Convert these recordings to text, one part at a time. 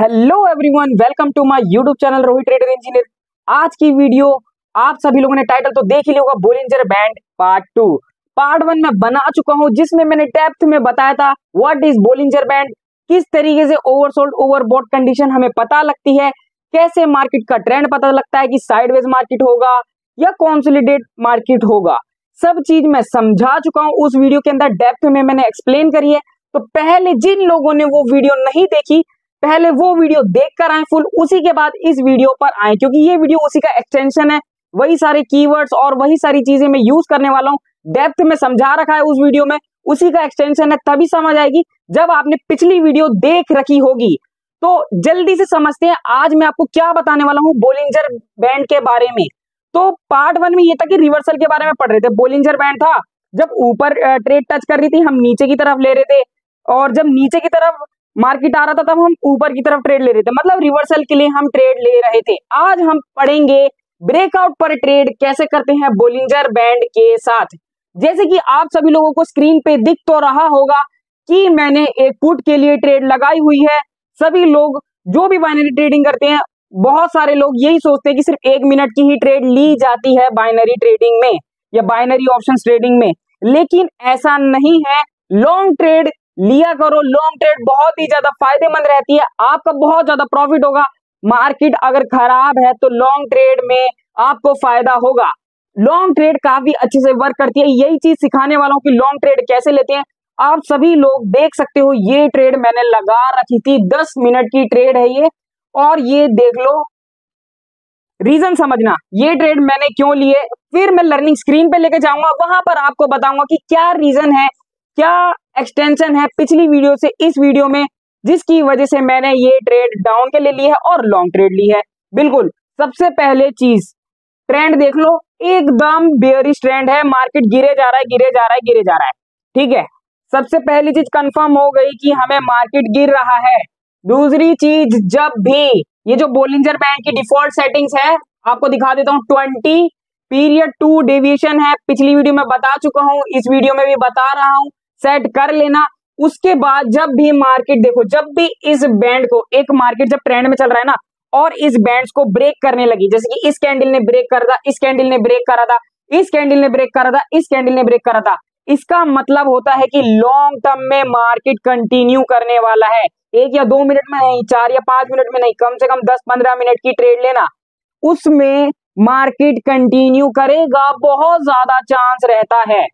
Hello everyone, welcome to my YouTube channel Rohit trader engineer. आज की video आप सभी लोगों ने टाइटल तो देख ही लिया होगा, बोलिंजर बैंड पार्ट 2। पार्ट 1 मैं बना चुका हूं, जिसमें मैंने डेप्थ में बताया था व्हाट इज बोलिंजर बैंड, किस तरीके से ओवरसोल्ड ओवरबॉट कंडीशन हमें पता लगती है, कैसे मार्केट का ट्रेंड पता लगता है कि साइडवेज मार्केट होगा या कॉन्सोलिडेट मार्केट होगा। सब चीज मैं समझा चुका हूँ उस वीडियो के अंदर, डेप्थ में मैंने एक्सप्लेन करी है। तो पहले जिन लोगों ने वो वीडियो नहीं देखी, पहले वो वीडियो देखकर आए फुल, उसी के बाद इस वीडियो पर आए, क्योंकि ये वीडियो उसी का एक्सटेंशन है। वही सारे कीवर्ड्स और वही सारी चीजें मैं यूज करने वाला हूँ, डेप्थ में समझा रखा है उस वीडियो में, उसी का एक्सटेंशन है। तभी समझ आएगी जब आपने पिछली वीडियो देख रखी होगी। तो जल्दी से समझते हैं आज मैं आपको क्या बताने वाला हूँ बोलिंजर बैंड के बारे में। तो पार्ट 1 में ये था कि रिवर्सल के बारे में पढ़ रहे थे। बोलिंजर बैंड था, जब ऊपर ट्रेड टच कर रही थी हम नीचे की तरफ ले रहे थे, और जब नीचे की तरफ मार्केट आ रहा था तब हम ऊपर की तरफ ट्रेड ले रहे थे, मतलब रिवर्सल के लिए हम ट्रेड ले रहे थे। आज हम पढ़ेंगे ब्रेकआउट पर ट्रेड कैसे करते हैं बोलिंजर बैंड के साथ। जैसे कि आप सभी लोगों को स्क्रीन पे दिख तो रहा होगा कि मैंने एक पुट के लिए ट्रेड लगाई हुई है। सभी लोग जो भी बाइनरी ट्रेडिंग करते हैं, बहुत सारे लोग यही सोचते हैं कि सिर्फ 1 मिनट की ही ट्रेड ली जाती है बाइनरी ट्रेडिंग में या बाइनरी ऑप्शन ट्रेडिंग में, लेकिन ऐसा नहीं है। लॉन्ग ट्रेड लिया करो, लॉन्ग ट्रेड बहुत ही ज्यादा फायदेमंद रहती है, आपका बहुत ज्यादा प्रॉफिट होगा। मार्केट अगर खराब है तो लॉन्ग ट्रेड में आपको फायदा होगा। लॉन्ग ट्रेड काफी अच्छे से वर्क करती है, यही चीज सिखाने वाला हूँ कि लॉन्ग ट्रेड कैसे लेते हैं। आप सभी लोग देख सकते हो ये ट्रेड मैंने लगा रखी थी, 10 मिनट की ट्रेड है ये, और ये देख लो। रीजन समझना ये ट्रेड मैंने क्यों लिए, फिर मैं लर्निंग स्क्रीन पे लेके जाऊंगा, वहां पर आपको बताऊंगा कि क्या रीजन है, क्या एक्सटेंशन है पिछली वीडियो से इस वीडियो में, जिसकी वजह से मैंने ये ट्रेड डाउन के लिए ली है और लॉन्ग ट्रेड ली है। बिल्कुल सबसे पहले चीज ट्रेंड देख लो, एकदम बेयरिश ट्रेंड है, मार्केट गिरे जा रहा है, गिरे जा रहा है, गिरे जा रहा है। ठीक है, सबसे पहली चीज कंफर्म हो गई कि हमें मार्केट गिर रहा है। दूसरी चीज, जब भी ये जो बोलिंजर बैंड की डिफॉल्ट सेटिंग्स है आपको दिखा देता हूँ, 20 पीरियड 2 डेविएशन है, पिछली वीडियो में बता चुका हूँ, इस वीडियो में भी बता रहा हूँ, सेट कर लेना। उसके बाद जब भी मार्केट देखो, जब भी इस बैंड को, एक मार्केट जब ट्रेंड में चल रहा है ना और इस बैंड को ब्रेक करने लगी, जैसे कि इस कैंडल ने ब्रेक करा था, इस कैंडल ने ब्रेक करा था, इस कैंडल ने ब्रेक करा था, इस कैंडल ने ब्रेक करा था, इसका मतलब होता है कि लॉन्ग टर्म में मार्केट कंटिन्यू करने वाला है। 1 या 2 मिनट में नहीं, 4 या 5 मिनट में नहीं, कम से कम 10-15 मिनट की ट्रेड लेना, उसमें मार्केट कंटिन्यू करेगा, बहुत ज्यादा चांस रहता है।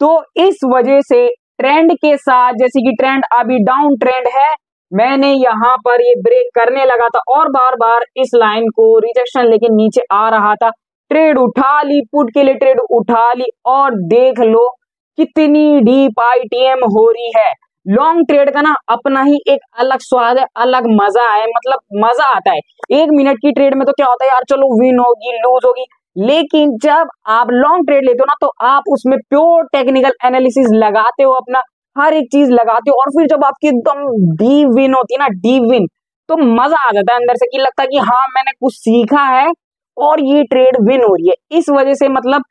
तो इस वजह से ट्रेंड के साथ, जैसे कि ट्रेंड अभी डाउन ट्रेंड है, मैंने यहाँ पर ये ब्रेक करने लगा था और बार बार इस लाइन को रिजेक्शन लेके नीचे आ रहा था, ट्रेड उठा ली, पुट के लिए ट्रेड उठा ली, और देख लो कितनी डीप आईटीएम हो रही है। लॉन्ग ट्रेड का ना अपना ही एक अलग स्वाद है, अलग मजा है, मतलब मजा आता है। 1 मिनट की ट्रेड में तो क्या होता है यार, चलो विन होगी लूज होगी, लेकिन जब आप लॉन्ग ट्रेड लेते हो ना तो आप उसमें प्योर टेक्निकल एनालिसिस लगाते हो, अपना हर एक चीज लगाते हो, और फिर जब आपकी एकदम डीप विन होती है ना, डीप विन, तो मजा आ जाता है अंदर से, कि लगता है कि हाँ मैंने कुछ सीखा है और ये ट्रेड विन हो रही है। इस वजह से मतलब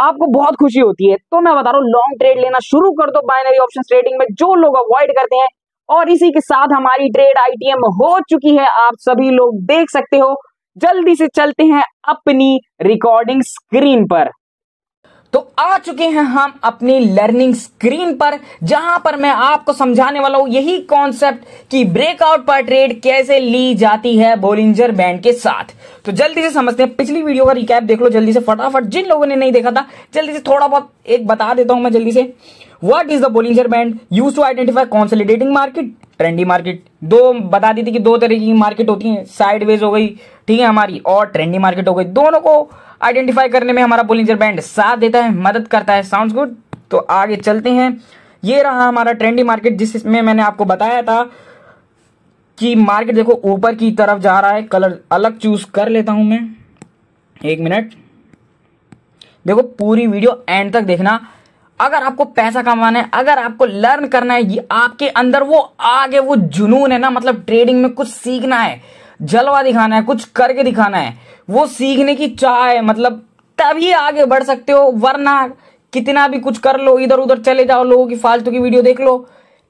आपको बहुत खुशी होती है। तो मैं बता रहा हूँ लॉन्ग ट्रेड लेना शुरू कर दो बाइनरी ऑप्शन ट्रेडिंग में, जो लोग अवॉइड करते हैं। और इसी के साथ हमारी ट्रेड आईटीएम हो चुकी है, आप सभी लोग देख सकते हो। जल्दी से चलते हैं अपनी रिकॉर्डिंग स्क्रीन पर। तो आ चुके हैं हम अपनी लर्निंग स्क्रीन पर, जहां पर मैं आपको समझाने वाला हूं यही कॉन्सेप्ट कि ब्रेकआउट पर ट्रेड कैसे ली जाती है बोलिंजर बैंड के साथ। तो जल्दी से समझते हैं, पिछली वीडियो का रिकैप देख लो जल्दी से फटाफट, जिन लोगों ने नहीं देखा था जल्दी से थोड़ा बहुत एक बता देता हूं मैं जल्दी से। What is the Bollinger band, use to identify consolidating market, trendy market. दो बता दी थी कि 2 तरीके की मार्केट होती है, साइडवेज हो गई ठीक है हमारी, और ट्रेंडी मार्केट हो गई। दोनों को आइडेंटिफाई करने में हमारा बोलिंजर बैंड साथ देता है, मदद करता है। Sounds good. तो आगे चलते हैं, ये रहा हमारा ट्रेंडी मार्केट, जिसमें मैंने आपको बताया था कि मार्केट देखो ऊपर की तरफ जा रहा है। कलर अलग चूज कर लेता हूं मैं, 1 मिनट। देखो पूरी वीडियो एंड तक देखना, अगर आपको पैसा कमाना है, अगर आपको लर्न करना है, ये आपके अंदर वो आगे वो जुनून है ना, मतलब ट्रेडिंग में कुछ सीखना है, जलवा दिखाना है, कुछ करके दिखाना है, वो सीखने की चाह है, मतलब तभी आगे बढ़ सकते हो। वरना कितना भी कुछ कर लो, इधर उधर चले जाओ, लोगों की फालतू की वीडियो देख लो,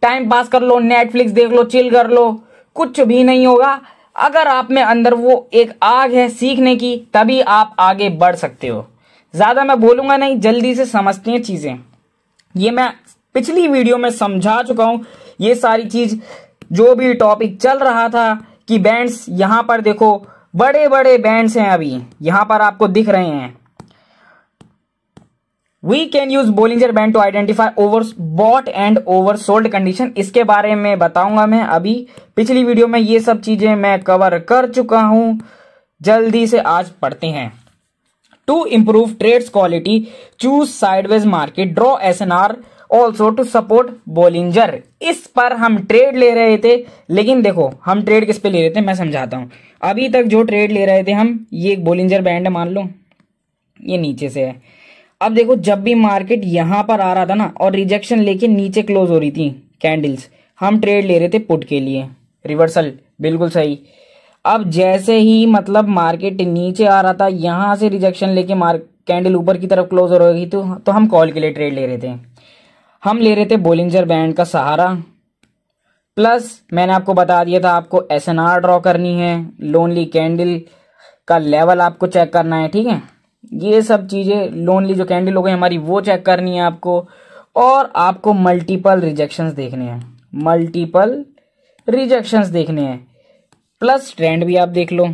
टाइम पास कर लो, नेटफ्लिक्स देख लो, चिल कर लो, कुछ भी नहीं होगा। अगर आप में अंदर वो एक आग है सीखने की, तभी आप आगे बढ़ सकते हो। ज़्यादा मैं बोलूँगा नहीं, जल्दी से समझते हैं चीज़ें। ये मैं पिछली वीडियो में समझा चुका हूँ ये सारी चीज़, जो भी टॉपिक चल रहा था कि बैंड्स। यहाँ पर देखो बड़े बड़े बैंड्स हैं, अभी यहाँ पर आपको दिख रहे हैं। We can use Bollinger band to identify over bot and over sold condition. इसके बारे में बताऊंगा मैं अभी, पिछली वीडियो में ये सब चीज़ें मैं कवर कर चुका हूँ। जल्दी से आज पढ़ते हैं। To improve trades quality choose sideways market draw SNR also to support Bollinger. इस पर हम ट्रेड ले रहे थे, लेकिन देखो हम ट्रेड किस पे ले रहे थे मैं समझाता हूँ। अभी तक जो ट्रेड ले रहे थे हम, ये एक बोलिंजर बैंड है मान लो, ये नीचे से है। अब देखो जब भी मार्केट यहाँ पर आ रहा था ना और रिजेक्शन लेके नीचे क्लोज हो रही थी कैंडल्स, हम ट्रेड ले रहे थे पुट के लिए, रिवर्सल, बिल्कुल सही। अब जैसे ही मतलब मार्केट नीचे आ रहा था, यहाँ से रिजेक्शन लेके कैंडल ऊपर की तरफ क्लोज हो रही थी, तो हम कॉल के लिए ट्रेड ले रहे थे। हम ले रहे थे बोलिंजर बैंड का सहारा, प्लस मैंने आपको बता दिया था आपको एसएनआर ड्रॉ करनी है, लोनली कैंडल का लेवल आपको चेक करना है, ठीक है। ये सब चीज़ें, लोनली जो कैंडल हो गई हमारी वो चेक करनी है आपको, और आपको मल्टीपल रिजेक्शंस देखने हैं, मल्टीपल रिजेक्शंस देखने हैं, प्लस ट्रेंड भी आप देख लो,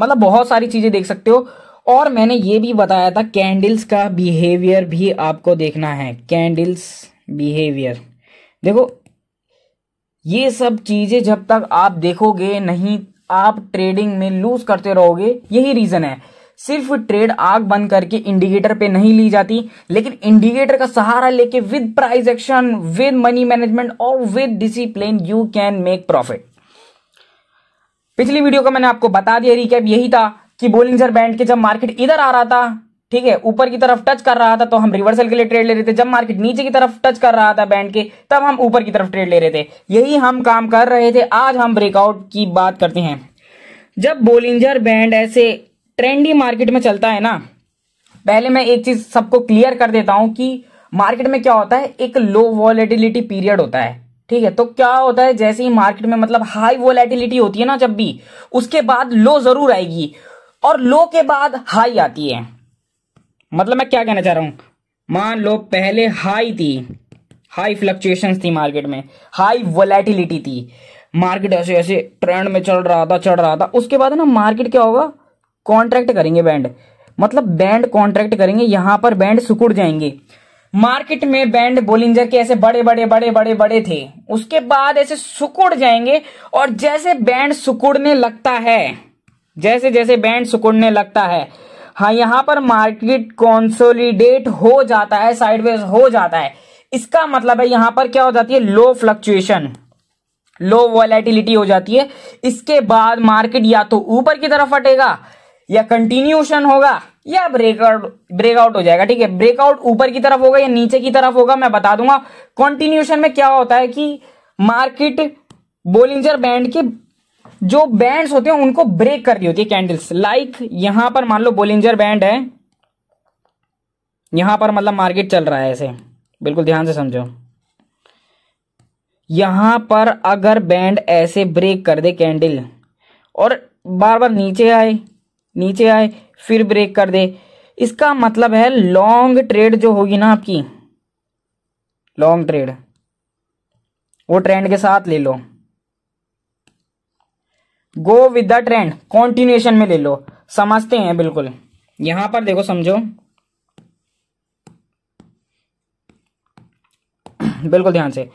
मतलब बहुत सारी चीज़ें देख सकते हो। और मैंने ये भी बताया था कैंडल्स का बिहेवियर भी आपको देखना है, कैंडल्स बिहेवियर। देखो ये सब चीज़ें जब तक आप देखोगे नहीं, आप ट्रेडिंग में लूज करते रहोगे। यही रीज़न है, सिर्फ ट्रेड आग बंद करके इंडिकेटर पे नहीं ली जाती, लेकिन इंडिकेटर का सहारा लेके with price action, with money management और with discipline you can make profit. पिछली वीडियो का मैंने आपको बता दिया, रिकैप यही था कि बोलिंजर बैंड के जब मार्केट इधर आ रहा था, ठीक है, ऊपर की तरफ टच कर रहा था, तो हम रिवर्सल के लिए ट्रेड ले रहे थे। जब मार्केट नीचे की तरफ टच कर रहा था बैंड के, तब हम ऊपर की तरफ ट्रेड ले रहे थे। यही हम काम कर रहे थे। आज हम ब्रेकआउट की बात करते हैं। जब बोलिंजर बैंड ऐसे ट्रेंडी मार्केट में चलता है ना, पहले मैं एक चीज सबको क्लियर कर देता हूं कि मार्केट में क्या होता है, एक लो वॉलेटिलिटी पीरियड होता है, ठीक है। तो क्या होता है, जैसे ही मार्केट में मतलब हाई वॉलेटिलिटी होती है ना, जब भी उसके बाद लो जरूर आएगी और लो के बाद हाई आती है। मतलब मैं क्या कहना चाह रहा हूँ, मान लो पहले हाई थी, हाई फ्लक्चुएशंस थी मार्केट में, हाई वोलेटिलिटी थी, मार्केट ऐसे ऐसे ट्रेंड में चल रहा था। उसके बाद ना मार्केट क्या होगा, कॉन्ट्रैक्ट करेंगे बैंड, मतलब बैंड कॉन्ट्रैक्ट करेंगे, यहाँ पर बैंड सिकुड़ जाएंगे। मार्केट में बैंड बोलिंजर के ऐसे बड़े बड़े थे, उसके बाद ऐसे सिकुड़ जाएंगे। और जैसे बैंड सिकुड़ने लगता है, हाँ, यहाँ पर मार्केट कंसोलिडेट हो जाता है, साइडवेज हो जाता है। इसका मतलब है यहाँ पर क्या हो जाती है, लो फ्लक्चुएशन, लो वॉलेटिलिटी हो जाती है। इसके बाद मार्केट या तो ऊपर की तरफ फटेगा, या कंटिन्यूशन होगा, या ब्रेकआउट हो जाएगा, ठीक है। ब्रेकआउट ऊपर की तरफ होगा या नीचे की तरफ होगा, मैं बता दूंगा। कंटिन्यूशन में क्या होता है कि मार्केट बोलिंजर बैंड के जो बैंड्स होते हैं उनको ब्रेक कर दी होती है कैंडल्स। लाइक यहां पर मान लो बोलिंजर बैंड है, यहां पर मतलब मार्केट चल रहा है ऐसे, बिल्कुल ध्यान से समझो। यहां पर अगर बैंड ऐसे ब्रेक कर दे कैंडल और बार बार नीचे आए फिर ब्रेक कर दे, इसका मतलब है लॉन्ग ट्रेड जो होगी ना आपकी, लॉन्ग ट्रेड वो ट्रेंड के साथ ले लो, go with the trend, continuation में ले लो, समझते हैं। बिल्कुल यहां पर देखो समझो, बिल्कुल ध्यान से,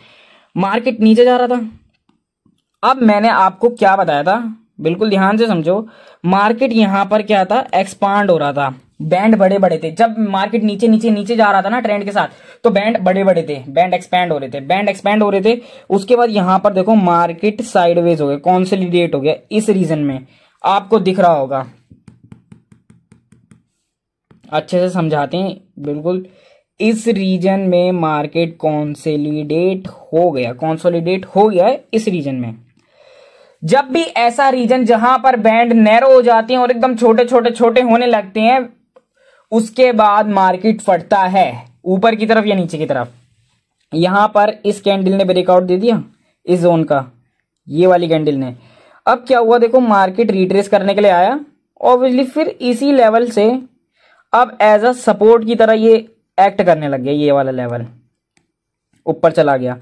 मार्केट नीचे जा रहा था। अब मैंने आपको क्या बताया था, बिल्कुल ध्यान से समझो, मार्केट यहां पर क्या था, एक्सपांड हो रहा था, बैंड बड़े बड़े थे। जब मार्केट नीचे जा रहा था ना ट्रेंड के साथ, तो बैंड बड़े बड़े थे, बैंड एक्सपैंड हो रहे थे। उसके बाद यहाँ पर देखो मार्केट साइडवेज हो गया, कंसोलिडेट हो गया। इस रीजन में आपको दिख रहा होगा, अच्छे से समझाते हैं, बिल्कुल इस रीजन में मार्केट कंसोलिडेट हो गया है इस रीजन में। जब भी ऐसा रीजन जहां पर बैंड नैरो हो जाते हैं और एकदम छोटे होने लगते हैं, उसके बाद मार्केट फटता है ऊपर की तरफ या नीचे की तरफ। यहां पर इस कैंडल ने ब्रेकआउट दे दिया, इस जोन का, ये वाली कैंडल ने। अब क्या हुआ, देखो मार्केट रिट्रेस करने के लिए आया ऑब्वियसली, फिर इसी लेवल से अब एज अ सपोर्ट की तरह ये एक्ट करने लग गया, ये वाला लेवल ऊपर चला गया।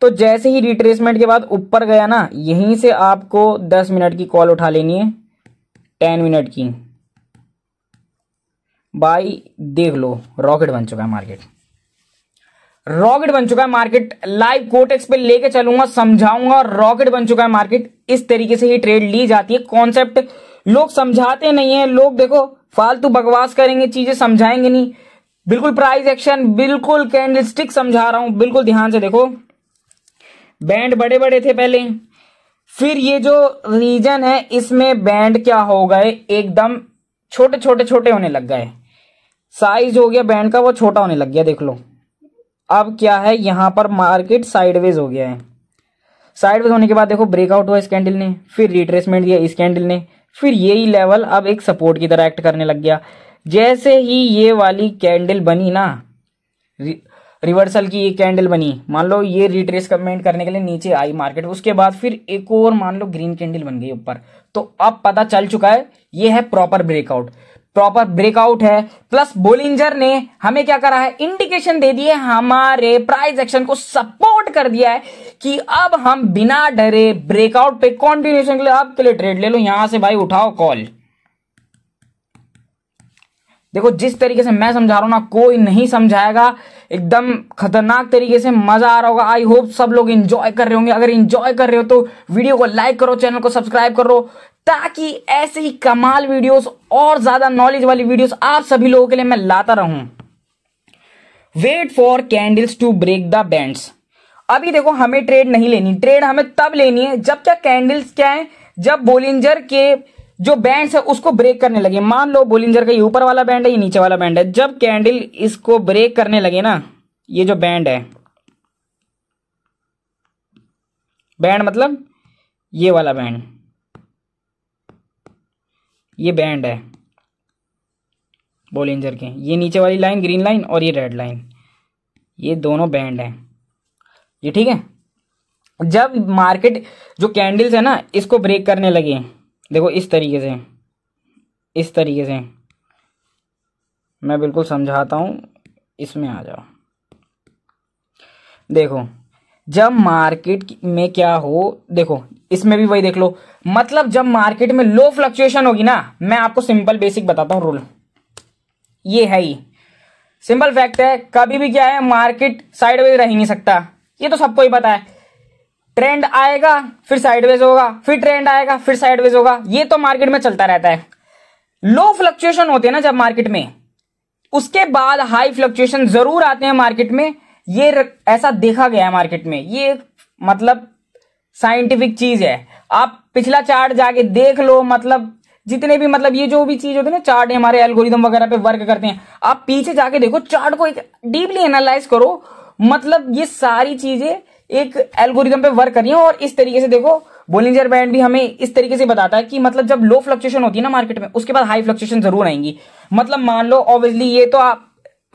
तो जैसे ही रिट्रेसमेंट के बाद ऊपर गया ना, यहीं से आपको 10 मिनट की कॉल उठा लेनी है, 10 मिनट की भाई। देख लो रॉकेट बन चुका है मार्केट, रॉकेट बन चुका है मार्केट। लाइव कोटेक्स पे लेके चलूंगा, समझाऊंगा। रॉकेट बन चुका है मार्केट, इस तरीके से ही ट्रेड ली जाती है। कॉन्सेप्ट लोग समझाते नहीं है, लोग देखो फालतू बकवास करेंगे, चीजें समझाएंगे नहीं। बिल्कुल प्राइस एक्शन, बिल्कुल कैंडलस्टिक समझा रहा हूं, बिल्कुल ध्यान से देखो। बैंड बड़े बड़े थे पहले, फिर ये जो रीजन है इसमें बैंड क्या हो गए, एकदम छोटे छोटे छोटे होने लग गए। साइज हो गया बैंड का, वो छोटा होने लग गया। देख लो अब क्या है, यहां पर मार्केट साइडवेज हो गया है। साइडवेज होने के बाद देखो ब्रेकआउट हुआ इस कैंडल ने, फिर रिट्रेसमेंट दिया इस कैंडल ने, फिर यही लेवल अब एक सपोर्ट की तरह एक्ट करने लग गया। जैसे ही ये वाली कैंडल बनी ना, रिवर्सल की ये कैंडल बनी, मान लो ये रिट्रेसमेंट करने के लिए नीचे आई मार्केट, उसके बाद फिर एक और मान लो ग्रीन कैंडल बन गई ऊपर। तो अब पता चल चुका है ये है प्रॉपर ब्रेकआउट, प्रॉपर ब्रेकआउट है। प्लस बोलिंजर ने हमें क्या करा है, इंडिकेशन दे दिए, हमारे प्राइस एक्शन को सपोर्ट कर दिया है कि अब हम बिना डरे ब्रेकआउट पे कॉन्टिन्यूएशन के लिए आपके लिए ट्रेड ले लो। यहां से भाई उठाओ कॉल। देखो जिस तरीके से मैं समझा रहा हूं ना, कोई नहीं समझाएगा, एकदम खतरनाक तरीके से। मजा आ रहा होगा, आई होप सब लोग एंजॉय कर रहे होंगे। अगर एंजॉय कर रहे हो तो वीडियो को लाइक करो, चैनल को सब्सक्राइब करो, ताकि ऐसे ही कमाल वीडियोस और ज्यादा नॉलेज वाली वीडियोस आप सभी लोगों के लिए मैं लाता रहूं। Wait for candles to break the bands. अभी देखो हमें ट्रेड नहीं लेनी, ट्रेड हमें तब लेनी है जब क्या कैंडल्स क्या है, जब बोलिंजर के जो बैंड्स है उसको ब्रेक करने लगे। मान लो बोलिंजर का ये ऊपर वाला बैंड है, ये नीचे वाला बैंड है। जब कैंडल इसको ब्रेक करने लगे ना, ये जो बैंड है, बैंड मतलब ये वाला बैंड, ये बैंड है बोलिंजर के, ये नीचे वाली लाइन ग्रीन लाइन और ये रेड लाइन, ये दोनों बैंड हैं ये, ठीक है। जब मार्केट जो कैंडल्स है ना इसको ब्रेक करने लगे, देखो इस तरीके से, इस तरीके से मैं बिल्कुल समझाता हूँ, इसमें आ जाओ। देखो जब मार्केट में क्या हो, देखो इसमें भी वही देख लो, मतलब जब मार्केट में लो फ्लक्चुएशन होगी ना, मैं आपको सिंपल बेसिक बताता हूं रूल, ये है ही सिंपल फैक्ट है। कभी भी क्या है, मार्केट साइडवेज रह ही नहीं सकता, ये तो सबको ही पता है। ट्रेंड आएगा फिर साइडवेज होगा, फिर ट्रेंड आएगा फिर साइडवेज होगा, ये तो मार्केट में चलता रहता है। लो फ्लक्चुएशन होते हैं ना जब मार्केट में, उसके बाद हाई फ्लक्चुएशन जरूर आते हैं मार्केट में, ये ऐसा देखा गया है मार्केट में। ये मतलब साइंटिफिक चीज है, आप पिछला चार्ट जाके देख लो। मतलब जितने भी मतलब ये जो भी चीज होती है ना, चार्ट हमारे एल्गोरिदम वगैरह पे वर्क करते हैं, आप पीछे जाके देखो, चार्ट को एक डीपली एनालाइज करो। मतलब ये सारी चीजें एक एल्गोरिदम पे वर्क कर रही है। और इस तरीके से देखो बोलिंजर बैंड भी हमें इस तरीके से बताता है कि मतलब जब लो फ्लक्चुएशन होती है ना मार्केट में, उसके बाद हाई फ्लक्चुएशन जरूर आएंगी। मतलब मान लो ऑब्वियसली ये तो आप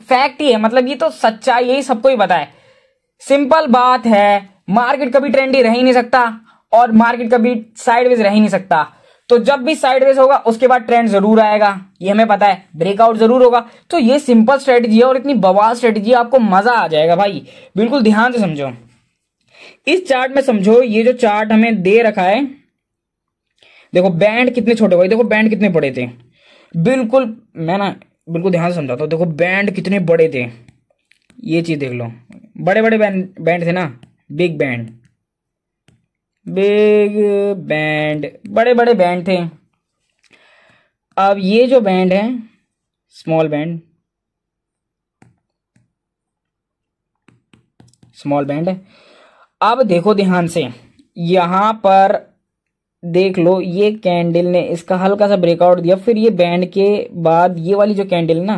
फैक्ट ही है, मतलब ये तो सच्चाई, यही सबको ही पता है। सिंपल बात है, मार्केट कभी ट्रेंडी रह ही नहीं सकता और मार्केट कभी साइडवेज रह ही नहीं सकता। तो जब भी साइडवेज होगा उसके बाद ट्रेंड जरूर आएगा, ये हमें पता है, ब्रेकआउट जरूर होगा। तो ये सिंपल स्ट्रेटजी है और इतनी बवाल स्ट्रेटजी है, आपको मजा आ जाएगा भाई। बिल्कुल ध्यान से समझो, इस चार्ट में समझो, ये जो चार्ट हमें दे रखा है, देखो बैंड कितने छोटे हुए, देखो बैंड कितने बड़े थे। बिल्कुल मैं ना बिल्कुल ध्यान से समझाता हूँ, देखो बैंड कितने बड़े थे, ये चीज देख लो, बड़े बड़े बैंड थे ना, बिग बैंड, बिग बैंड, बड़े बड़े बैंड थे। अब ये जो बैंड है स्मॉल बैंड, स्मॉल बैंड है। अब देखो ध्यान से, यहां पर देख लो, ये कैंडल ने इसका हल्का सा ब्रेकआउट दिया, फिर ये बैंड के बाद ये वाली जो कैंडल ना,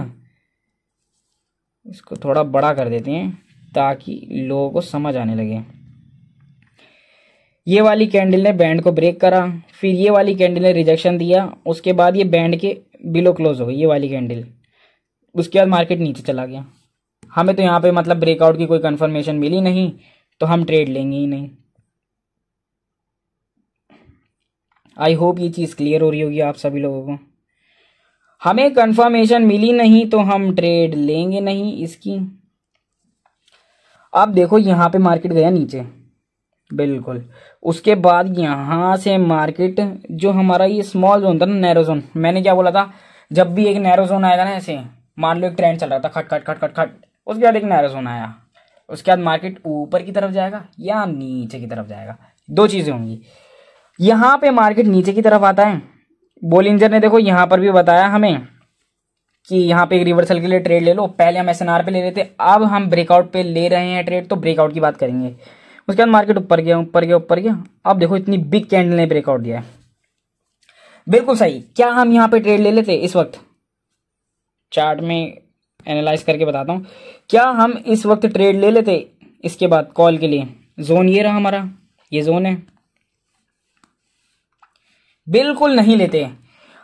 इसको थोड़ा बड़ा कर देते हैं ताकि लोगों को समझ आने लगे। ये वाली कैंडल ने बैंड को ब्रेक करा, फिर ये वाली कैंडल ने रिजेक्शन दिया, उसके बाद ये बैंड के बिलो क्लोज हो गई ये वाली कैंडल, उसके बाद मार्केट नीचे चला गया। हमें तो यहाँ पे मतलब ब्रेकआउट की कोई कन्फर्मेशन मिली नहीं, तो हम ट्रेड लेंगे ही नहीं। आई होप ये चीज़ क्लियर हो रही होगी आप सभी लोगों को। हमें कंफर्मेशन मिली नहीं तो हम ट्रेड लेंगे नहीं इसकी। आप देखो यहाँ पे मार्केट गया नीचे बिल्कुल, उसके बाद यहाँ से मार्केट जो हमारा ये स्मॉल जोन था ना, नैरो जोन, मैंने क्या बोला था, जब भी एक नैरो जोन आएगा ना, ऐसे मान लो एक ट्रेंड चल रहा था खट खट खट खट खट, उसके बाद एक नैरो जोन आया, उसके बाद मार्केट ऊपर की तरफ जाएगा या नीचे की तरफ जाएगा, दो चीज़ें होंगी। यहाँ पे मार्केट नीचे की तरफ आता है, बोलिंजर ने देखो यहाँ पर भी बताया हमें कि यहाँ पे एक रिवर्सल के लिए ट्रेड ले लो। पहले हम एसएनआर पे ले रहे थे, अब हम ब्रेकआउट पे ले रहे हैं ट्रेड, तो ब्रेकआउट की बात करेंगे। उसके बाद मार्केट ऊपर गया ऊपर गया ऊपर गया, अब देखो इतनी बिग कैंडल ने ब्रेकआउट दिया है, बिल्कुल सही। क्या हम यहाँ पे ट्रेड ले लेते इस वक्त? चार्ट में एनालाइज करके बताता हूँ, क्या हम इस वक्त ट्रेड ले लेते इसके बाद कॉल के लिए? जोन ये रहा हमारा, ये जोन है, बिल्कुल नहीं लेते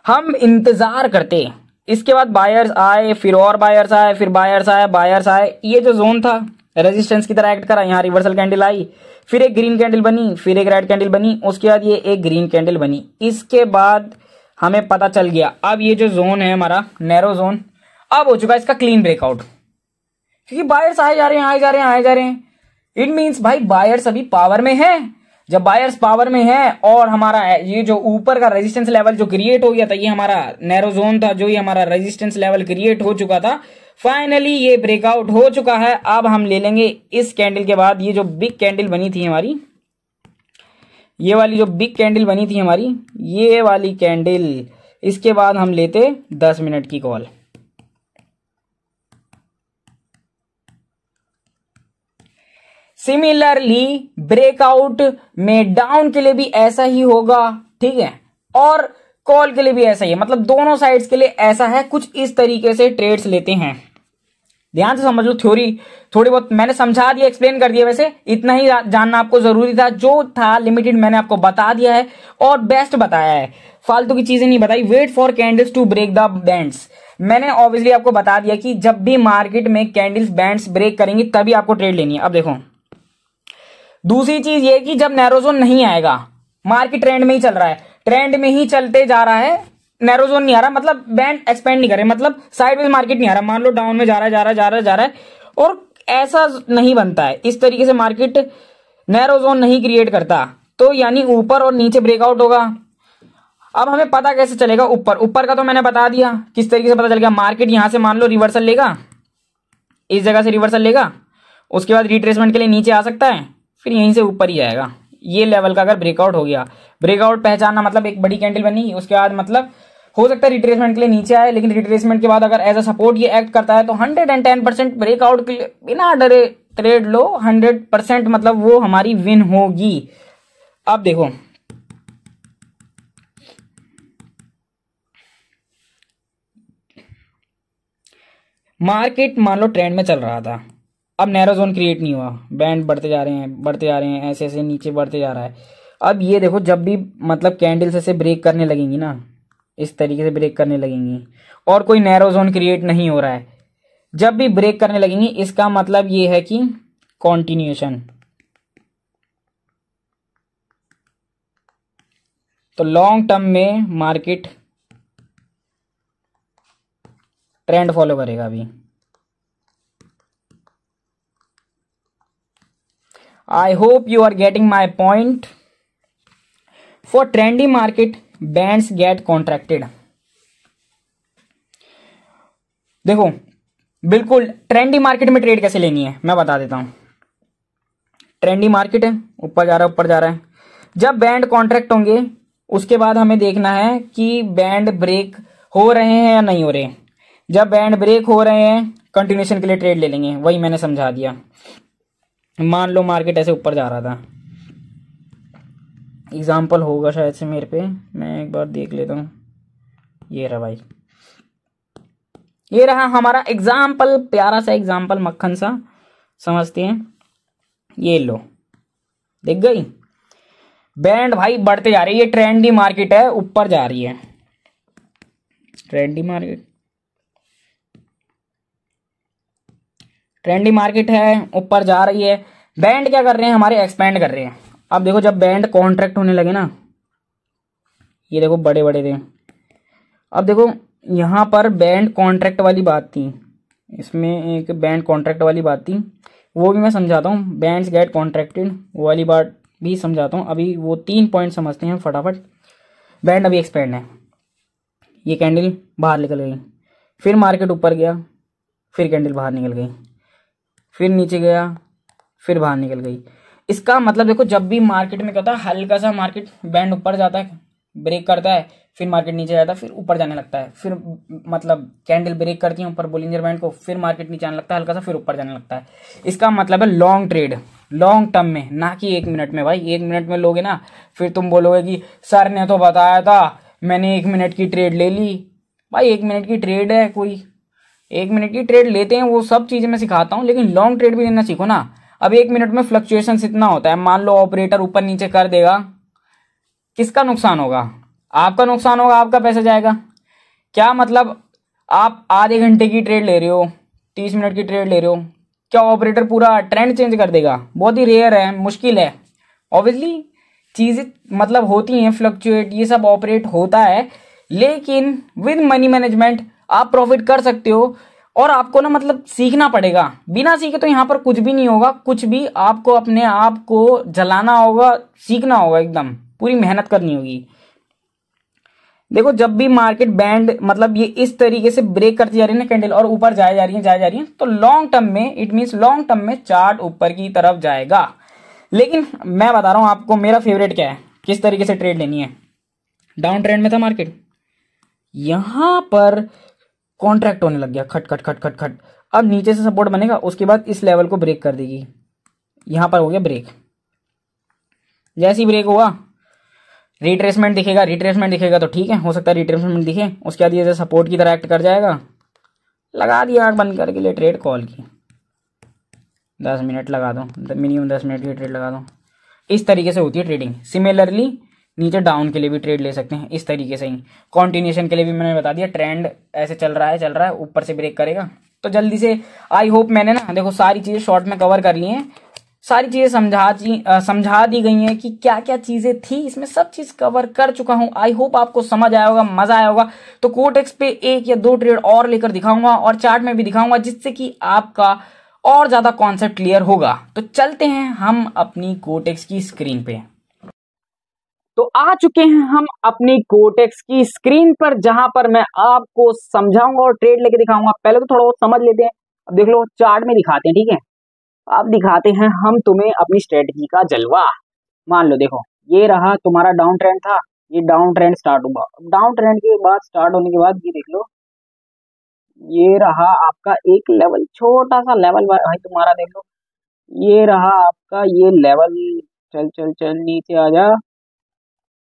हम, इंतजार करते। इसके बाद बायर्स आए, फिर और बायर्स आए, फिर बायर्स आए, बायर्स आए, ये जो जोन था रेजिस्टेंस की तरह एक्ट करा, यहाँ रिवर्सल कैंडल आई, फिर एक ग्रीन कैंडल बनी, फिर एक रेड कैंडल बनी, उसके बाद ये एक ग्रीन कैंडल बनी। इसके बाद हमें पता चल गया अब ये जो जोन है हमारा नैरो जोन, अब हो चुका है इसका क्लीन ब्रेकआउट, क्योंकि बायर्स आए जा रहे हैं आए जा रहे हैं आए जा रहे हैं। इट मीन्स भाई बायर्स अभी पावर में है। जब बायर्स पावर में है और हमारा ये जो ऊपर का रेजिस्टेंस लेवल जो क्रिएट हो गया था, ये हमारा नैरो जोन था, जो ये हमारा रेजिस्टेंस लेवल क्रिएट हो चुका था, फाइनली ये ब्रेकआउट हो चुका है। अब हम ले लेंगे इस कैंडल के बाद ये जो बिग कैंडल बनी थी हमारी, ये वाली जो बिग कैंडल बनी थी हमारी, ये वाली कैंडल, इसके बाद हम लेते 10 मिनट की कॉल। सिमिलरली ब्रेकआउट में डाउन के लिए भी ऐसा ही होगा, ठीक है, और कॉल के लिए भी ऐसा ही है, मतलब दोनों साइड्स के लिए ऐसा है। कुछ इस तरीके से ट्रेड्स लेते हैं, ध्यान से समझ लो, थ्योरी थोड़ी बहुत मैंने समझा दिया, एक्सप्लेन कर दिया, वैसे इतना ही जानना आपको जरूरी था, जो था लिमिटेड मैंने आपको बता दिया है और बेस्ट बताया है, फालतू की चीजें नहीं बताई। Wait for candles to break the bands, मैंने ऑब्वियसली आपको बता दिया कि जब भी मार्केट में कैंडल्स बैंड्स ब्रेक करेंगी तभी आपको ट्रेड लेनी है। अब देखो दूसरी चीज ये कि जब नैरो जोन नहीं आएगा, मार्केट ट्रेंड में ही चल रहा है, ट्रेंड में ही चलते जा रहा है, नैरो जोन नहीं आ रहा, मतलब बैंड एक्सपेंड नहीं कर रहे, मतलब साइडवेज मार्केट नहीं आ रहा, मान लो डाउन में जा रहा है जा रहा है जा रहा है जा रहा है, और ऐसा नहीं बनता है, इस तरीके से मार्केट नैरो जोन नहीं क्रिएट करता, तो यानी ऊपर और नीचे ब्रेकआउट होगा। अब हमें पता कैसे चलेगा ऊपर, ऊपर का तो मैंने बता दिया किस तरीके से पता चल गया। मार्केट यहां से मान लो रिवर्सल लेगा, इस जगह से रिवर्सल लेगा, उसके बाद रिट्रेसमेंट के लिए नीचे आ सकता है, फिर यहीं से ऊपर ही जाएगा। ये लेवल का अगर ब्रेकआउट हो गया, ब्रेकआउट पहचानना मतलब एक बड़ी कैंडल बनी, उसके बाद मतलब हो सकता है रिट्रेसमेंट के लिए नीचे आए, लेकिन रिट्रेसमेंट के बाद अगर एज अ सपोर्ट ये एक्ट करता है तो 110% ब्रेकआउट के लिए बिना डरे ट्रेड लो, 100% मतलब वो हमारी विन होगी। अब देखो मार्केट मान लो ट्रेंड में चल रहा था, अब नैरो जोन क्रिएट नहीं हुआ, बैंड बढ़ते जा रहे हैं बढ़ते जा रहे हैं, ऐसे ऐसे नीचे बढ़ते जा रहा है। अब ये देखो जब भी मतलब कैंडल्स ऐसे ब्रेक करने लगेंगी ना, इस तरीके से ब्रेक करने लगेंगी और कोई नैरो जोन क्रिएट नहीं हो रहा है, जब भी ब्रेक करने लगेंगी इसका मतलब ये है कि कॉन्टिन्यूएशन। तो लॉन्ग टर्म में मार्केट ट्रेंड फॉलो करेगा। अभी I hope you are getting my point. For trendy market, bands get contracted. देखो बिल्कुल ट्रेंडी मार्केट में ट्रेड कैसे लेनी है मैं बता देता हूँ। ट्रेंडी मार्केट है, ऊपर जा रहा है ऊपर जा रहा है, जब बैंड कॉन्ट्रैक्ट होंगे उसके बाद हमें देखना है कि बैंड ब्रेक हो रहे हैं या नहीं हो रहे। जब बैंड ब्रेक हो रहे हैं कंटिन्यूएशन के लिए ट्रेड ले लेंगे, वही मैंने समझा दिया। मान लो मार्केट ऐसे ऊपर जा रहा था, एग्जाम्पल होगा शायद से मेरे पे, मैं एक बार देख लेता हूँ। ये रहा भाई, ये रहा हमारा एग्जाम्पल, प्यारा सा एग्जाम्पल, मक्खन सा समझते हैं। ये लो दिख गई बैंड भाई बढ़ते जा रही है, ये ट्रेंडी मार्केट है ऊपर जा रही है, ट्रेंडी मार्केट है ऊपर जा रही है, बैंड क्या कर रहे हैं हमारे एक्सपेंड कर रहे हैं। अब देखो जब बैंड कॉन्ट्रैक्ट होने लगे ना, ये देखो बड़े बड़े थे। अब देखो यहाँ पर बैंड कॉन्ट्रैक्ट वाली बात थी, इसमें एक बैंड कॉन्ट्रैक्ट वाली बात थी, वो भी मैं समझाता हूँ। बैंड्स गेट कॉन्ट्रैक्टेड वो वाली बात भी समझाता हूँ। अभी वो तीन पॉइंट समझते हैं फटाफट। बैंड अभी एक्सपेंड है, ये कैंडल बाहर निकल गई, फिर मार्केट ऊपर गया, फिर कैंडल बाहर निकल गई, फिर नीचे गया, फिर बाहर निकल गई। इसका मतलब देखो जब भी मार्केट में क्या होता है, हल्का सा मार्केट बैंड ऊपर जाता है, ब्रेक करता है, फिर मार्केट नीचे जाता है, फिर ऊपर जाने लगता है, फिर मतलब कैंडल ब्रेक करती है ऊपर बोलिंजर बैंड को, फिर मार्केट नीचे आने लगता है हल्का सा, फिर ऊपर जाने लगता है। इसका मतलब है लॉन्ग ट्रेड, लॉन्ग टर्म में, ना कि एक मिनट में। भाई एक मिनट में लोगे ना फिर तुम बोलोगे कि सर ने तो बताया था, मैंने एक मिनट की ट्रेड ले ली। भाई एक मिनट की ट्रेड है, कोई एक मिनट की ट्रेड लेते हैं, वो सब चीज़ें मैं सिखाता हूँ, लेकिन लॉन्ग ट्रेड भी लेना सीखो ना। अब एक मिनट में फ्लक्चुएशंस इतना होता है, मान लो ऑपरेटर ऊपर नीचे कर देगा, किसका नुकसान होगा? आपका नुकसान होगा, आपका पैसा जाएगा। क्या मतलब आप आधे घंटे की ट्रेड ले रहे हो, 30 मिनट की ट्रेड ले रहे हो, क्या ऑपरेटर पूरा ट्रेंड चेंज कर देगा? बहुत ही रेयर है, मुश्किल है। ऑब्वियसली चीज़ें मतलब होती हैं, फ्लक्चुएट ये सब ऑपरेट होता है, लेकिन विद मनी मैनेजमेंट आप प्रॉफिट कर सकते हो। और आपको ना मतलब सीखना पड़ेगा, बिना सीखे तो यहाँ पर कुछ भी नहीं होगा, कुछ भी। आपको अपने आप को जलाना होगा, सीखना होगा, एकदम पूरी मेहनत करनी होगी। देखो जब भी मार्केट बैंड मतलब ये इस तरीके से ब्रेक करती जा रही है ना कैंडल, और ऊपर जाए जा रही है, तो लॉन्ग टर्म में, इट मीन्स लॉन्ग टर्म में चार्ट ऊपर की तरफ जाएगा। लेकिन मैं बता रहा हूँ आपको मेरा फेवरेट क्या है, किस तरीके से ट्रेड लेनी है। डाउन ट्रेंड में था मार्केट, यहाँ पर कॉन्ट्रैक्ट होने लग गया, खट खट खट खट खट। अब नीचे से सपोर्ट बनेगा, उसके बाद इस लेवल को ब्रेक कर देगी, यहाँ पर हो गया ब्रेक। जैसे ही ब्रेक हुआ रिट्रेसमेंट दिखेगा, रिट्रेसमेंट दिखेगा तो ठीक है, हो सकता है रिट्रेसमेंट दिखे, उसके बाद ये सपोर्ट की तरह एक्ट कर जाएगा। लगा दिया आँख बंद करके, ले ट्रेड कॉल की, 10 मिनट लगा दो, मिनिमम 10 मिनट की ट्रेड लगा दो। इस तरीके से होती है ट्रेडिंग। सिमिलरली नीचे डाउन के लिए भी ट्रेड ले सकते हैं इस तरीके से ही। कॉन्टिन्यूशन के लिए भी मैंने बता दिया, ट्रेंड ऐसे चल रहा है, ऊपर से ब्रेक करेगा तो जल्दी से। आई होप मैंने ना देखो सारी चीज़ें शॉर्ट में कवर कर ली हैं, सारी चीज़ें समझा दी गई हैं कि क्या क्या चीज़ें थी इसमें, सब चीज़ कवर कर चुका हूं। आई होप आपको समझ आया होगा, मज़ा आया होगा। तो कोटेक्स पे 1 या 2 ट्रेड और लेकर दिखाऊंगा और चार्ट में भी दिखाऊंगा, जिससे कि आपका और ज़्यादा कॉन्सेप्ट क्लियर होगा। तो चलते हैं हम अपनी कोटेक्स की स्क्रीन पे। तो आ चुके हैं हम अपनी कोटेक्स की स्क्रीन पर, जहां पर मैं आपको समझाऊंगा और ट्रेड लेके दिखाऊंगा। पहले तो थोड़ा बहुत समझ लेते हैं, अब देख लो चार्ट में दिखाते हैं, ठीक है। अब दिखाते हैं हम तुम्हें अपनी स्ट्रेटजी का जलवा। मान लो देखो ये रहा तुम्हारा डाउन ट्रेंड था, ये डाउन ट्रेंड स्टार्ट हुआ। डाउन ट्रेंड के बाद स्टार्ट होने के बाद ये देख लो, ये रहा आपका एक लेवल, छोटा सा लेवल भाई तुम्हारा, देख लो ये रहा आपका ये लेवल। चल चल चल नीचे आ जा,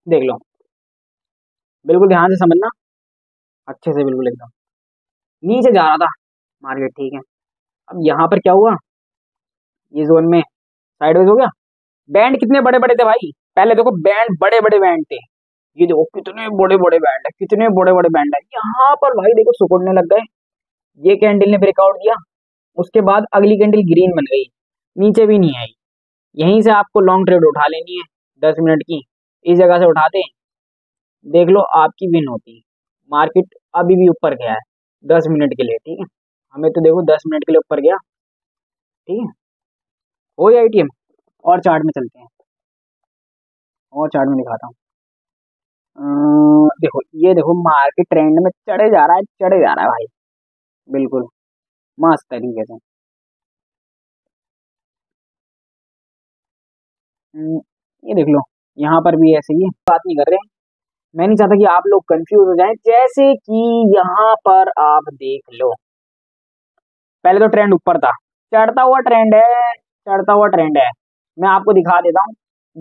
देख लो, बिल्कुल ध्यान से समझना, अच्छे से, बिल्कुल एकदम। नीचे जा रहा था मार्केट, ठीक है। अब यहाँ पर क्या हुआ, ये जोन में साइडवेज हो गया। बैंड कितने बड़े बड़े थे भाई, पहले देखो बैंड बड़े बड़े बैंड थे, ये देखो कितने बड़े बड़े बैंड है, कितने बड़े बड़े बैंड है। यहाँ पर भाई देखो सिकुड़ने लग गए, ये कैंडल ने ब्रेकआउट दिया, उसके बाद अगली कैंडल ग्रीन बन गई, नीचे भी नहीं आई। यहीं से आपको लॉन्ग ट्रेड उठा लेनी है, 10 मिनट की इस जगह से उठाते हैं, देख लो आपकी विन होती है। मार्केट अभी भी ऊपर गया है 10 मिनट के लिए, ठीक है। हमें तो देखो 10 मिनट के लिए ऊपर गया, ठीक है। हो या ATM, और चार्ट में चलते हैं और चार्ट में दिखाता हूँ। देखो ये देखो मार्केट ट्रेंड में चढ़े जा रहा है भाई, बिल्कुल मस्त तरीके से। ये देख लो यहाँ पर भी ऐसे ही, बात नहीं कर रहे हैं, मैं नहीं चाहता कि आप लोग कंफ्यूज हो जाएं। जैसे कि यहाँ पर आप देख लो, पहले तो ट्रेंड ऊपर था, चढ़ता हुआ ट्रेंड है। मैं आपको दिखा देता हूँ,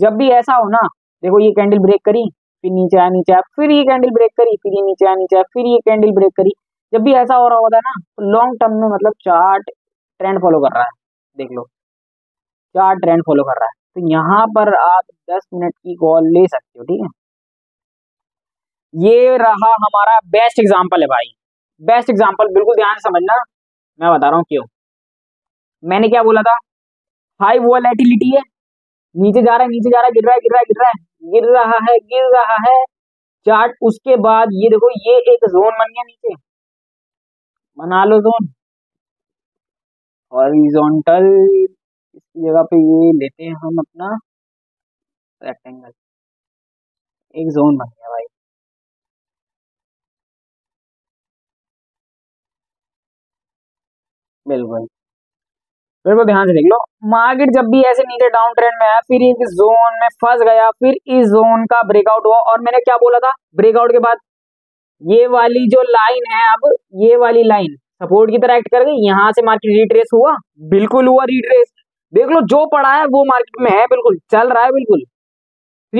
जब भी ऐसा हो ना, देखो ये कैंडल ब्रेक करी, फिर नीचे आया, फिर ये कैंडल ब्रेक करी, फिर ये नीचे आया, फिर ये कैंडल ब्रेक करी। जब भी ऐसा हो रहा होता है ना, तो लॉन्ग टर्म में मतलब चार्ट ट्रेंड फॉलो कर रहा है, देख लो चार्ट ट्रेंड फॉलो कर रहा है। तो यहाँ पर आप 10 मिनट की कॉल ले सकते हो, ठीक है। ये रहा हमारा बेस्ट एग्जांपल है भाई, बेस्ट एग्जांपल, बिल्कुल ध्यान से समझना, मैं बता रहा हूँ क्यों। मैंने क्या बोला था, हाई वोलेटिलिटी है, नीचे जा रहा है, गिर रहा है, चार्ट। उसके बाद ये देखो ये एक जोन बन गया नीचे, बना लो जोन हॉरिजॉन्टल। इसकी जगह पे ये लेते हैं हम अपना रेक्टेंगल, एक जोन बन गया भाई। बिल्कुल बिल्कुल ध्यान से देख लो, मार्केट जब भी ऐसे नीचे डाउन ट्रेंड में है, फिर इस जोन में फंस गया, फिर इस जोन का ब्रेकआउट हुआ। और मैंने क्या बोला था, ब्रेकआउट के बाद ये वाली जो लाइन है, अब ये वाली लाइन सपोर्ट की तरह एक्ट कर गई। यहाँ से मार्केट रिट्रेस हुआ, बिल्कुल हुआ रिट्रेस। देख लो जो पड़ा है वो मार्केट में है, बिल्कुल चल रहा है, बिल्कुल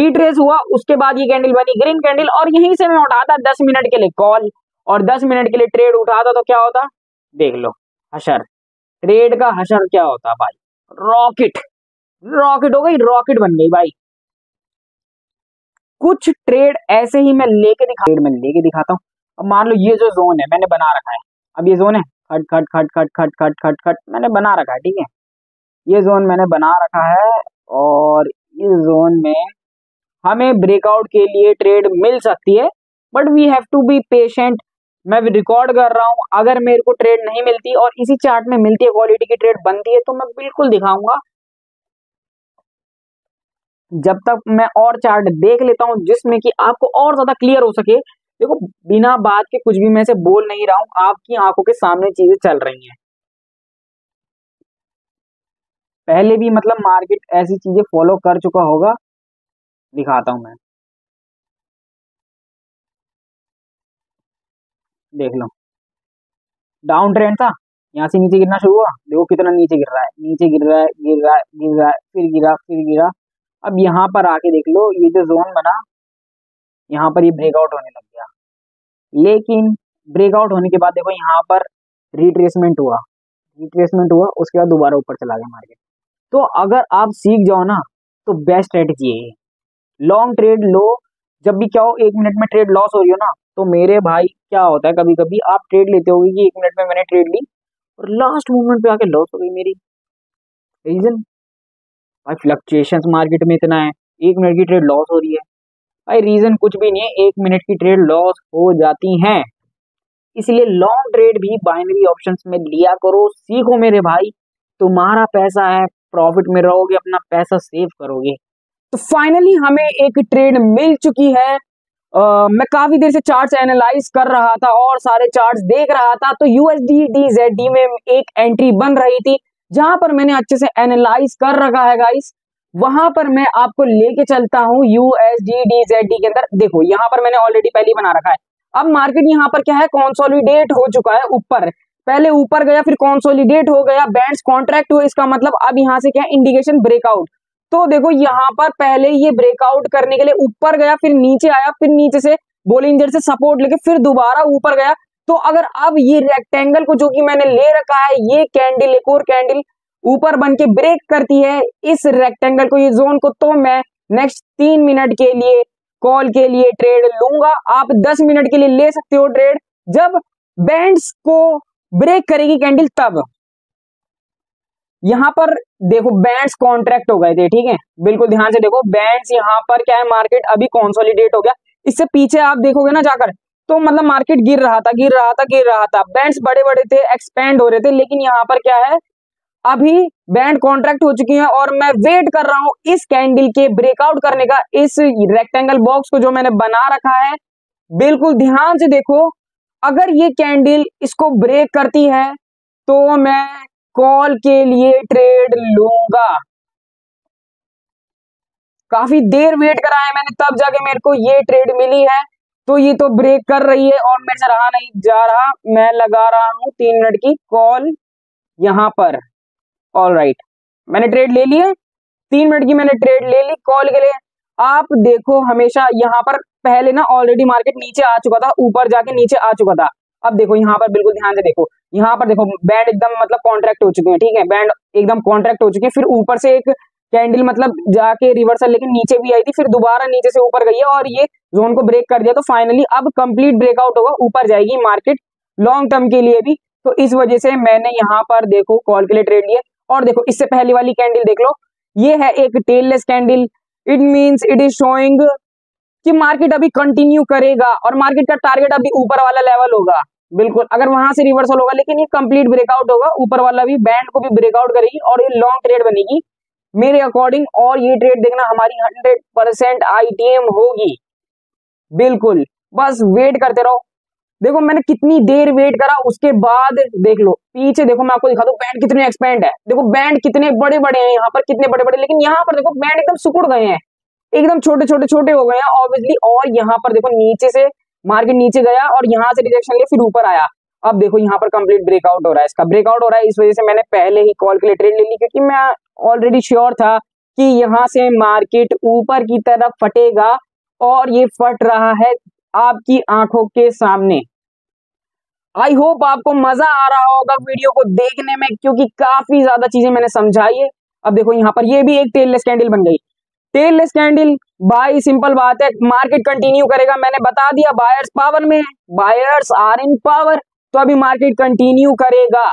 रिट्रेस हुआ। उसके बाद ये कैंडल बनी ग्रीन कैंडल, और यहीं से मैं उठाता 10 मिनट के लिए कॉल और 10 मिनट के लिए ट्रेड उठाता तो क्या होता, देख लो हशर, ट्रेड का हशर क्या होता भाई, रॉकेट रॉकेट हो गई, रॉकेट बन गई भाई। कुछ ट्रेड ऐसे ही मैं लेके दिखाता हूँ। अब मान लो ये जो जोन है मैंने बना रखा है, अब ये जोन है खट खट खट खट खट खट खट खट मैंने बना रखा है, ठीक है। ये जोन मैंने बना रखा है और इस जोन में हमें ब्रेकआउट के लिए ट्रेड मिल सकती है, but we have to be patient. मैं रिकॉर्ड कर रहा हूँ, अगर मेरे को ट्रेड नहीं मिलती और इसी चार्ट में मिलती है, क्वालिटी की ट्रेड बनती है, तो मैं बिल्कुल दिखाऊंगा। जब तक मैं और चार्ट देख लेता हूँ जिसमें कि आपको और ज्यादा क्लियर हो सके। देखो बिना बात के कुछ भी मैं से बोल नहीं रहा हूँ, आपकी आंखों के सामने चीजें चल रही हैं। पहले भी मतलब मार्केट ऐसी चीजें फॉलो कर चुका होगा, दिखाता हूँ मैं, देख लो डाउन ट्रेंड था, यहाँ से नीचे गिरना शुरू हुआ, देखो कितना नीचे गिर रहा है, नीचे गिर रहा है, गिर रहा है, गिर रहा है, फिर गिरा, फिर गिरा। अब यहाँ पर आके देख लो ये जो जोन बना, यहाँ पर ये ब्रेकआउट होने लग गया, लेकिन ब्रेकआउट होने के बाद देखो यहाँ पर रिट्रेसमेंट हुआ, रिट्रेसमेंट हुआ, उसके बाद दोबारा ऊपर चला गया मार्केट। तो अगर आप सीख जाओ ना तो बेस्ट स्ट्रेटजी है लॉन्ग ट्रेड लो। जब भी क्या हो 1 मिनट में ट्रेड लॉस हो रही हो ना, तो मेरे भाई क्या होता है कभी कभी आप ट्रेड लेते होगे कि 1 मिनट में मैंने ट्रेड ली और लास्ट मोमेंट पे आके लॉस हो गई मेरी। रीजन भाई फ्लक्चुएशंस मार्केट में इतना है, 1 मिनट की ट्रेड लॉस हो रही है भाई, रीजन कुछ भी नहीं है, 1 मिनट की ट्रेड लॉस हो जाती है। इसलिए लॉन्ग ट्रेड भी बाइनरी ऑप्शंस में लिया करो, सीखो मेरे भाई, तुम्हारा पैसा है, प्रॉफिट में रहोगे, अपना पैसा सेव करोगे। तो फाइनली हमें एक ट्रेड मिल चुकी है। मैं काफी देर से चार्ट्स एनालाइज कर रहा था और सारे चार्ट्स देख रहा था, तो USDDZD में एक एंट्री बन रही थी जहां पर मैंने अच्छे से एनालाइज कर रखा है गाइस। वहां पर मैं आपको लेके चलता हूँ USDDZD के अंदर। देखो यहाँ पर मैंने ऑलरेडी पहले ही बना रखा है। अब मार्केट यहाँ पर क्या है, कॉन्सोलिडेट हो चुका है ऊपर, पहले ऊपर गया फिर कॉन्सोलिडेट हो गया, बैंड्स कॉन्ट्रैक्ट हुए, इसका मतलब अब यहाँ से क्या है इंडिकेशन ब्रेकआउट। तो देखो यहाँ पर पहले ये ब्रेकआउट करने के लिए ऊपर गया, फिर नीचे आया, फिर नीचे से बोलिंजर से सपोर्ट लेके फिर दोबारा ऊपर गया। तो अगर अब ये रेक्टेंगल को जो कि मैंने ले रखा है, ये कैंडल एक और कैंडल ऊपर बन के ब्रेक करती है इस रेक्टेंगल को, ये जोन को, तो मैं नेक्स्ट 3 मिनट के लिए कॉल के लिए ट्रेड लूंगा। आप 10 मिनट के लिए ले सकते हो ट्रेड, जब बैंड्स को ब्रेक करेगी कैंडल तब। यहाँ पर देखो बैंड्स कॉन्ट्रैक्ट हो गए थे, ठीक है, बिल्कुल ध्यान से देखो बैंड्स। यहाँ पर क्या है मार्केट अभी कॉन्सोलिडेट हो गया, इससे पीछे आप देखोगे ना जाकर तो मतलब मार्केट गिर रहा था, गिर रहा था, गिर रहा था, बैंड्स बड़े बड़े थे, एक्सपेंड हो रहे थे, लेकिन यहाँ पर क्या है अभी बैंड कॉन्ट्रैक्ट हो चुकी है और मैं वेट कर रहा हूँ इस कैंडल के ब्रेकआउट करने का, इस रेक्टेंगल बॉक्स को जो मैंने बना रखा है। बिल्कुल ध्यान से देखो, अगर ये कैंडल इसको ब्रेक करती है तो मैं कॉल के लिए ट्रेड लूंगा। काफी देर वेट कराया मैंने, तब जाके मेरे को ये ट्रेड मिली है। तो ये तो ब्रेक कर रही है और मेरे से रहा नहीं जा रहा, मैं लगा रहा हूं 3 मिनट की कॉल यहाँ पर। ऑलराइट, मैंने ट्रेड ले ली है, 3 मिनट की मैंने ट्रेड ले ली कॉल के लिए। आप देखो हमेशा यहाँ पर पहले ना ऑलरेडी मार्केट नीचे आ चुका था, ऊपर जाके नीचे आ चुका था। अब देखो यहाँ पर बिल्कुल ध्यान से देखो, यहाँ पर देखो बैंड एकदम मतलब कॉन्ट्रैक्ट हो चुके हैं, ठीक है, बैंड एकदम कॉन्ट्रैक्ट हो चुके हैं, फिर ऊपर से एक कैंडल मतलब जाके रिवर्सल लेकिन नीचे भी आई थी, फिर दोबारा नीचे से ऊपर गई है और ये जोन को ब्रेक कर दिया। तो फाइनली अब कंप्लीट ब्रेकआउट होगा, ऊपर जाएगी मार्केट लॉन्ग टर्म के लिए भी। तो इस वजह से मैंने यहाँ पर देखो कॉल के लिए ट्रेड लिया। और देखो इससे पहले वाली कैंडल देख लो, ये है एक tailless candle, it means it is showing कि मार्केट अभी कंटिन्यू करेगा और मार्केट का टारगेट अभी ऊपर वाला लेवल होगा, बिल्कुल अगर वहां से रिवर्सल होगा, लेकिन ये कंप्लीट ब्रेकआउट होगा, ऊपर वाला भी बैंड को भी ब्रेकआउट करेगी और ये लॉन्ग ट्रेड बनेगी मेरे अकॉर्डिंग। और ये ट्रेड देखना हमारी 100% ITM होगी, बिल्कुल बस वेट करते रहो। देखो मैंने कितनी देर वेट करा, उसके बाद देख लो पीछे, देखो मैं आपको दिखा दूं बैंड कितने एक्सपेंड है, देखो बैंड कितने बड़े बड़े हैं यहाँ पर, कितने बड़े बड़े, लेकिन यहाँ पर देखो बैंड एकदम सिकुड़ गए हैं, एकदम छोटे छोटे छोटे हो गए हैं ऑब्वियसली। और यहाँ पर देखो नीचे से मार्केट नीचे गया और यहाँ से रिजेक्शन लिया, फिर ऊपर आया, अब देखो यहाँ पर कंप्लीट ब्रेकआउट हो रहा है, इसका ब्रेकआउट हो रहा है। इस वजह से मैंने पहले ही कॉल के लिए ट्रेड ले ली, क्योंकि मैं ऑलरेडी श्योर था कि यहाँ से मार्केट ऊपर की तरफ फटेगा और ये फट रहा है आपकी आंखों के सामने। आई होप आपको मजा आ रहा होगा वीडियो को देखने में, क्योंकि काफी ज्यादा चीजें मैंने समझाई है। अब देखो यहाँ पर ये भी एक टेललेस कैंडल बन गई, टेललेस कैंडल भाई सिंपल बात है, मार्केट कंटिन्यू करेगा, मैंने बता दिया बायर्स पावर में, बायर्स आर इन पावर, तो अभी मार्केट कंटिन्यू करेगा।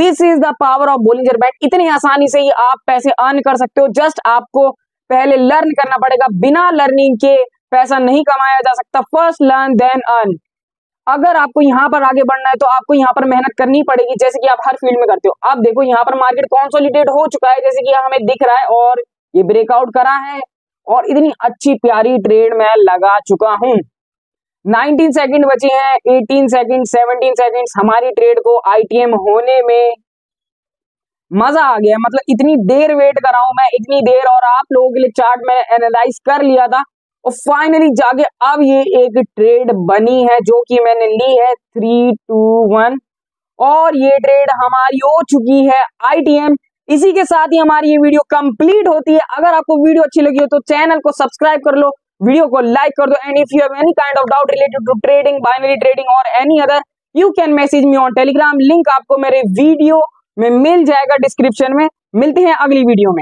This is the power of Bollinger band. इतनी आसानी से ही आप पैसे अर्न कर सकते हो, जस्ट आपको पहले लर्न करना पड़ेगा, बिना लर्निंग के पैसा नहीं कमाया जा सकता। First learn then earn. अगर आपको यहाँ पर आगे बढ़ना है तो आपको यहाँ पर मेहनत करनी पड़ेगी, जैसे कि आप हर फील्ड में करते हो। अब देखो यहाँ पर मार्केट कंसोलिडेट हो चुका है, जैसे कि हमें दिख रहा है, और ये ब्रेकआउट करा है और इतनी अच्छी प्यारी ट्रेड मैं लगा चुका हूँ। 19 सेकंड बचे हैं, 18 सेकंड, 17 सेकंड, हमारी ट्रेड को ITM होने में मजा आ गया। मतलब इतनी देर वेट कर रहा हूं मैं, इतनी देर, और आप लोगों के लिए चार्ट मैंने एनालाइज कर लिया था और फाइनली जाके अब ये एक ट्रेड बनी है जो कि मैंने ली है 3-2-1 और ये ट्रेड हमारी हो चुकी है ITM। इसी के साथ ही हमारी ये वीडियो कंप्लीट होती है। अगर आपको वीडियो अच्छी लगी हो तो चैनल को सब्सक्राइब कर लो, वीडियो को लाइक कर दो, and if you have any kind of doubt related to trading, binary trading और any other, you can message me on Telegram, link आपको मेरे वीडियो में मिल जाएगा डिस्क्रिप्शन में। मिलते हैं अगली वीडियो में।